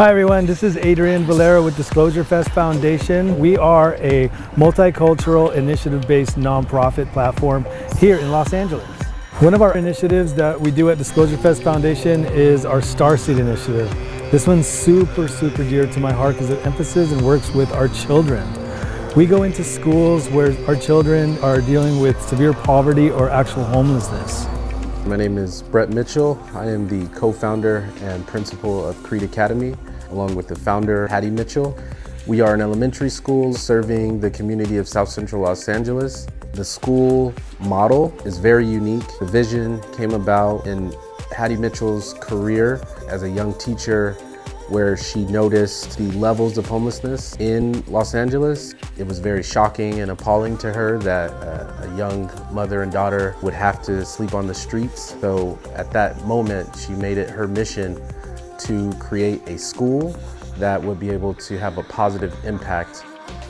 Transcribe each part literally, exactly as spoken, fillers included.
Hi everyone, this is Adrian Valera with Disclosure Fest Foundation. We are a multicultural, initiative-based nonprofit platform here in Los Angeles. One of our initiatives that we do at Disclosure Fest Foundation is our Starseed Initiative. This one's super, super dear to my heart because it emphasizes and works with our children. We go into schools where our children are dealing with severe poverty or actual homelessness. My name is Brett Mitchell. I am the co-founder and principal of Crete Academy, along with the founder, Hattie Mitchell. We are an elementary school serving the community of South Central Los Angeles. The school model is very unique. The vision came about in Hattie Mitchell's career as a young teacher, where she noticed the levels of homelessness in Los Angeles. It was very shocking and appalling to her that uh, a young mother and daughter would have to sleep on the streets. So at that moment, she made it her mission to create a school that would be able to have a positive impact.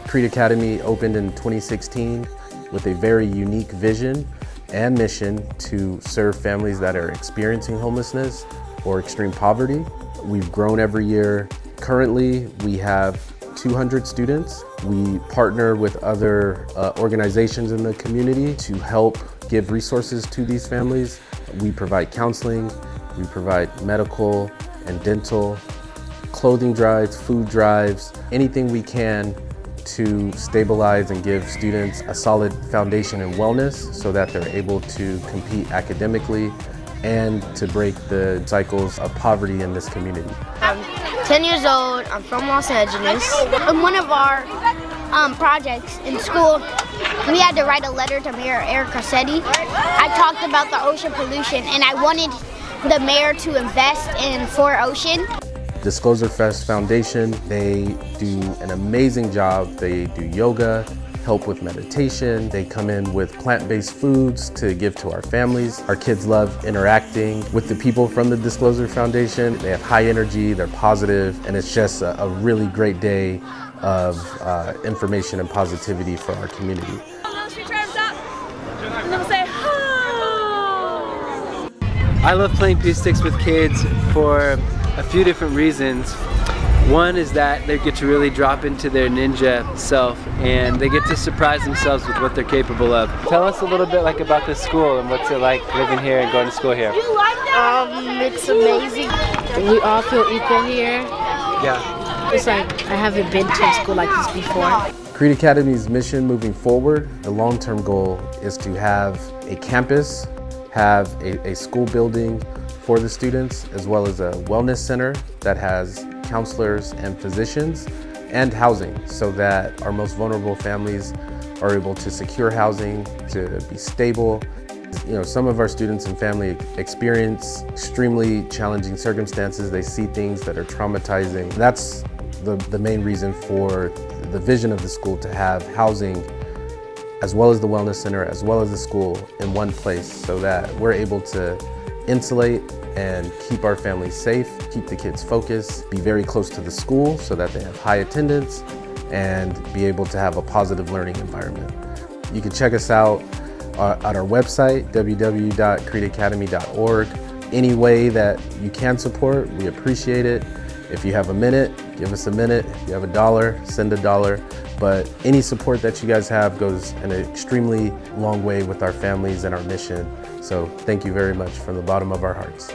Crete Academy opened in twenty sixteen with a very unique vision and mission to serve families that are experiencing homelessness or extreme poverty. We've grown every year. Currently, we have two hundred students. We partner with other uh, organizations in the community to help give resources to these families. We provide counseling, we provide medical and dental, clothing drives, food drives, anything we can to stabilize and give students a solid foundation in wellness so that they're able to compete academically and to break the cycles of poverty in this community. I'm ten years old, I'm from Los Angeles. In one of our um, projects in school, we had to write a letter to Mayor Eric Garcetti. I talked about the ocean pollution and I wanted the mayor to invest in four ocean. Disclosure Fest Foundation, they do an amazing job. They do yoga, help with meditation. They come in with plant-based foods to give to our families. Our kids love interacting with the people from the Disclosure Foundation. They have high energy, they're positive, and it's just a, a really great day of uh, information and positivity for our community. Hold those three arms up, and then we'll say, "Ho!" I love playing Peace Sticks with kids for a few different reasons. One is that they get to really drop into their ninja self and they get to surprise themselves with what they're capable of. Tell us a little bit like about this school and what's it like living here and going to school here. Um, it's amazing. We all feel equal here. Yeah. It's like I haven't been to a school like this before. Crete Academy's mission moving forward, the long-term goal is to have a campus, have a, a school building for the students, as well as a wellness center that has counselors and physicians and housing so that our most vulnerable families are able to secure housing, to be stable. You know, some of our students and family experience extremely challenging circumstances. They see things that are traumatizing. That's the, the main reason for the vision of the school, to have housing as well as the wellness center, as well as the school in one place so that we're able to insulate and keep our families safe, keep the kids focused, be very close to the school so that they have high attendance and be able to have a positive learning environment. You can check us out uh, at our website, w w w dot crete academy dot org. Any way that you can support, we appreciate it. If you have a minute, give us a minute. If you have a dollar, send a dollar. But any support that you guys have goes an extremely long way with our families and our mission. So thank you very much from the bottom of our hearts.